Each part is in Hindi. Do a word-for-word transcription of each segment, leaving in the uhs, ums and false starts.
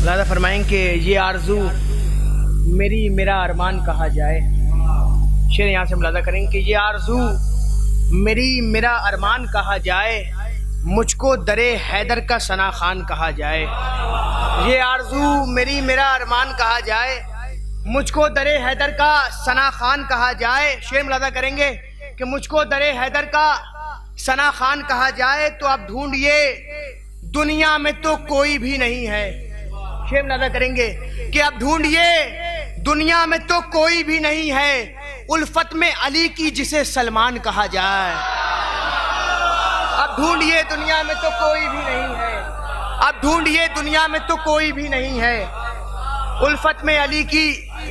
अल्लाह फरमाएं कि ये आरज़ू मेरी मेरा अरमान कहा जाए। शेर यहाँ से हम अदा करें कि ये आरज़ू मेरी मेरा अरमान कहा जाए, मुझको दरे हैदर का सना खान कहा जाए। ये आरज़ू मेरी मेरा अरमान कहा जाए, मुझको दरे हैदर का सना खान कहा जाए। शेर हम अदा करेंगे कि मुझको दरे हैदर का सना खान कहा जाए, तो आप ढूंढिए दुनिया में तो कोई भी नहीं है। शेर अदा करेंगे कि आप ढूंढिए दुनिया में तो कोई भी नहीं है, उल्फत में अली की जिसे सलमान कहा जाए। आप ढूंढिए दुनिया में तो कोई भी नहीं है, आप ढूंढिए दुनिया में तो कोई भी नहीं है, उल्फत में अली की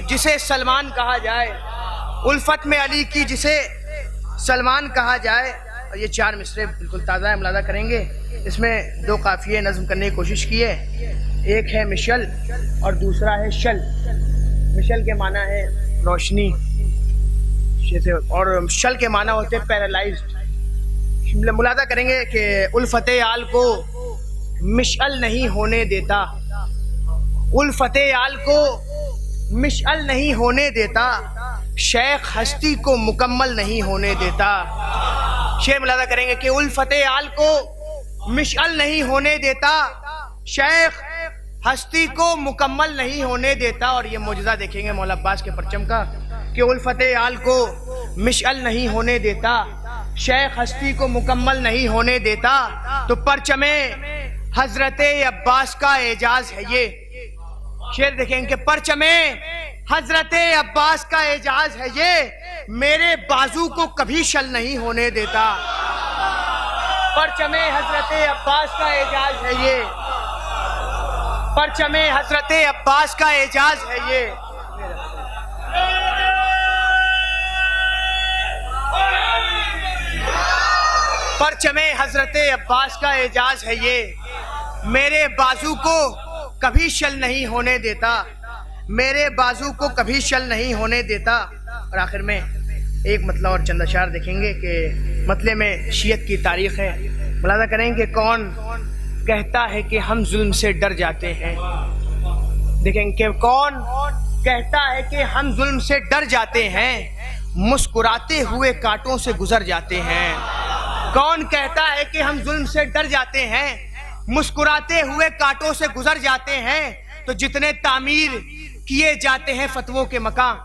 जिसे सलमान कहा जाए, उल्फत में अली की जिसे सलमान कहा जाए। और ये चार मिसरे बिल्कुल ताज़ा हम अदा करेंगे। इसमें दो काफ़िये नज़म करने की कोशिश की है, एक है मिशल और दूसरा है शल। मिशल के माना है रोशनी और शल के माना होते हैं पैरालाइज्ड। मुलादा करेंगे कि उल्फत आल को मिशल नहीं होने देता, उल्फत आल को मिशल नहीं होने देता, शेख हस्ती को मुकम्मल नहीं होने देता। शेर मुलादा करेंगे कि उल्फत आल को मिशल नहीं होने देता, शेख हस्ती को मुकम्मल नहीं होने देता। और ये मुजज़ा देखेंगे मौला अब्बास के परचम का कि उल्फते आल को मिशअल नहीं होने देता, शेख हस्ती को मुकम्मल नहीं होने देता, तो परचमे हज़रते अब्बास का एजाज़ है ये। शेर देखेंगे परचमे हज़रते अब्बास का एजाज़ है ये, मेरे बाजू को कभी शल नहीं होने देता। परचमे हज़रते अब्बास का एजाज़ है ये, परचमे हजरत अब्बास का एजाज है ये। परचमे हजरत अब्बास का एजाज है ये, मेरे बाजू को कभी शल नहीं होने देता, मेरे बाजू को कभी शल नहीं होने देता। और आखिर में एक मतला और चंद अशार देखेंगे कि मतले में शीयत की तारीख है। मुलाजा करेंगे कौन कहता है कि हम जुल्म से डर जाते हैं। देखेंगे कि कौन कहता है कि हम जुल्म से डर जाते हैं, मुस्कुराते हुए कांटों से गुजर जाते हैं। कौन कहता है कि हम जुल्म से डर जाते हैं, मुस्कुराते हुए कांटों से गुजर जाते हैं। तो जितने तामीर किए जाते हैं फतवों के मकान,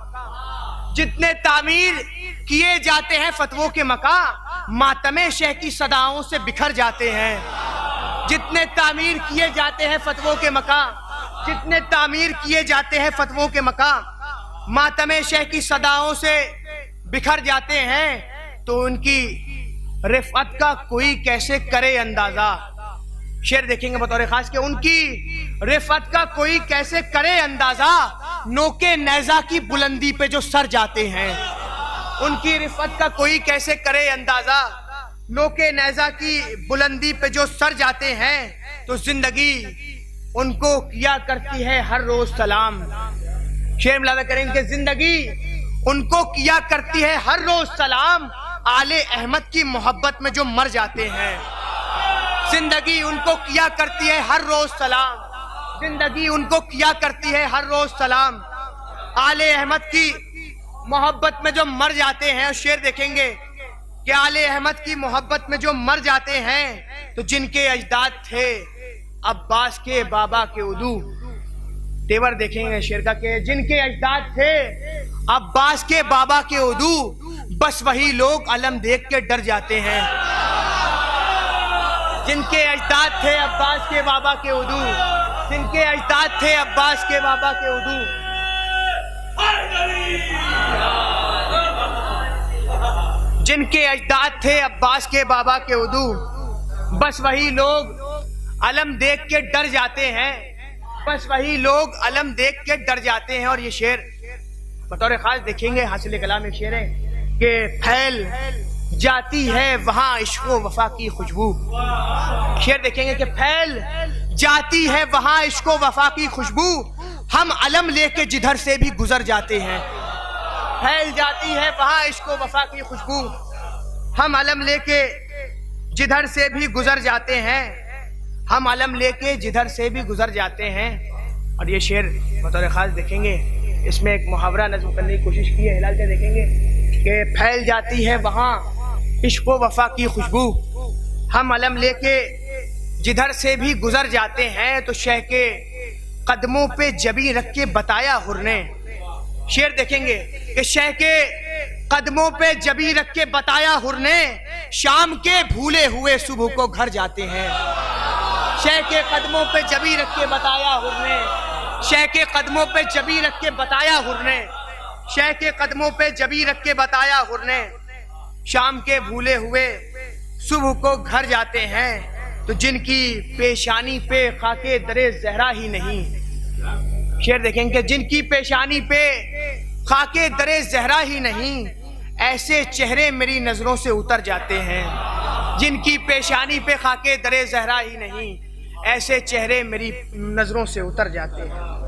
जितने तामीर किए जाते हैं फतवों के मकान, मातमे शह की सदाओं से बिखर जाते हैं। जितने तामीर किए जाते हैं फतवों के मकाम, जितने तामीर किए जाते हैं फतवों के मकाम, मातमे शह की सदाओं से बिखर जाते हैं। तो उनकी रिफ़त का कोई कैसे करे अंदाज़ा। शेर देखेंगे बतौर ख़ास के उनकी रिफ़त का कोई कैसे करे अंदाज़ा, नोके नैज़ा की बुलंदी पे जो सर जाते हैं। उनकी रिफ़त का कोई कैसे करे अंदाज़ा, नोके नैज़ा की बुलंदी पे जो सर जाते हैं। तो जिंदगी उनको किया करती है हर रोज सलाम। शेर मुलादा करेंगे जिंदगी उनको किया करती है हर रोज सलाम, आले अहमद की मोहब्बत में जो मर जाते हैं। जिंदगी उनको किया करती है हर रोज सलाम, जिंदगी उनको किया करती है हर रोज सलाम, आले अहमद की मोहब्बत में जो मर जाते हैं। शेर देखेंगे कि आले अहमद की मोहब्बत में जो मर जाते हैं। तो जिनके अजदाद थे अब्बास के बाबा के उदू तेवर देखेंगे शेर का के जिनके अजदाद थे अब्बास के बाबा के उदू, बस वही लोग अलम देख के डर जाते हैं। जिनके अजदाद थे अब्बास के बाबा के उदू, जिनके अजदाद थे अब्बास के बाबा के उदू, जिनके अजदाद थे अब्बास के बाबा के उदू, बस वही लोग अलम देख के डर जाते हैं, बस वही लोग अलम देख के डर जाते हैं। और ये शेर बतौर खास देखेंगे हासिल कलाम एक शेर है कि फैल जाती है वहाँ इश्क वफा की खुशबू। शेर देखेंगे कि फैल जाती है वहाँ इश्क वफा की खुशबू, हम अलम लेके जिधर से भी गुजर जाते हैं। फैल जाती है वहाँ इश्क वफा की खुशबू, हम अलम लेके जिधर से भी गुजर जाते हैं, हम अलम लेके जिधर से भी गुजर जाते हैं। और ये शेर बतौर ख़ास देखेंगे, इसमें एक मुहावरा नज़्म करने की कोशिश की है, हिलाल के देखेंगे कि फैल जाती है वहाँ इश्क़ व वफ़ा की खुशबू, हम अलम लेके जिधर से भी गुज़र जाते हैं तो शह के कदमों पे जबी रख के बताया हुर ने। शेर देखेंगे कि शह के कदमों पे जबी रख के बताया हुर ने, शाम के भूले हुए सुबह को घर जाते हैं। शह के कदमों पे जबी रख के बताया हुर ने, शह के कदमों पे जबी रख के बताया हुर ने, शह के कदमों पे जबी रख के बताया हुर ने, शाम के भूले हुए सुबह को घर जाते हैं। तो जिनकी पेशानी पे खाके दरे जहरा ही नहीं, शेर देखेंगे जिनकी पेशानी पे खाके दरे जहरा ही नहीं, ऐसे चेहरे मेरी नजरों से उतर जाते हैं। जिनकी पेशानी पे खाके दरे जहरा ही नहीं, ऐसे चेहरे मेरी नजरों से उतर जाते हैं।